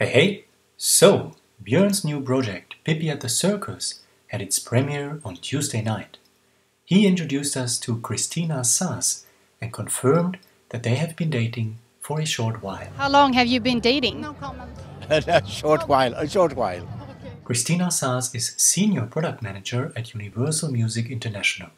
Hey, hey! So, Björn's new project, Pippi at the Circus, had its premiere on Tuesday night. He introduced us to Christina Sass and confirmed that they have been dating for a short while. How long have you been dating? No comment. A short while. Okay. Christina Sass is Senior Product Manager at Universal Music International.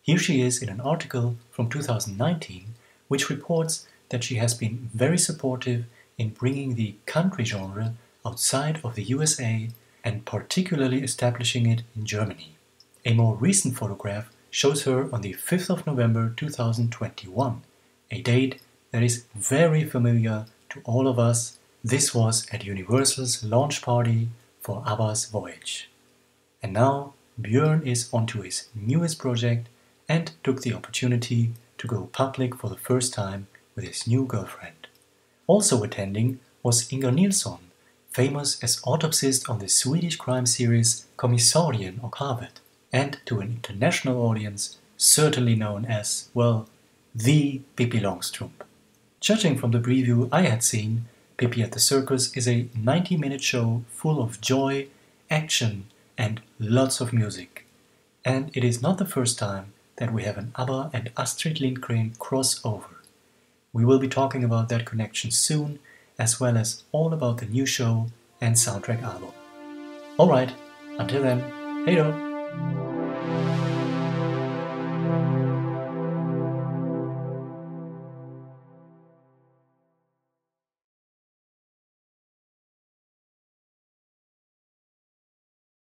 Here she is in an article from 2019, which reports that she has been very supportive in bringing the country genre outside of the USA and particularly establishing it in Germany. A more recent photograph shows her on the 5th of November 2021, a date that is very familiar to all of us. This was at Universal's launch party for ABBA's Voyage. And now Björn is onto his newest project and took the opportunity to go public for the first time with his new girlfriend. Also attending was Inger Nilsson, famous as autopsist on the Swedish crime series Kommissarien och havet, and to an international audience certainly known as, well, the Pippi Longstocking. Judging from the preview I had seen, Pippi at the Circus is a 90-minute show full of joy, action and lots of music. And it is not the first time that we have an ABBA and Astrid Lindgren crossover. We will be talking about that connection soon, as well as all about the new show and soundtrack album. Alright, until then, hej då!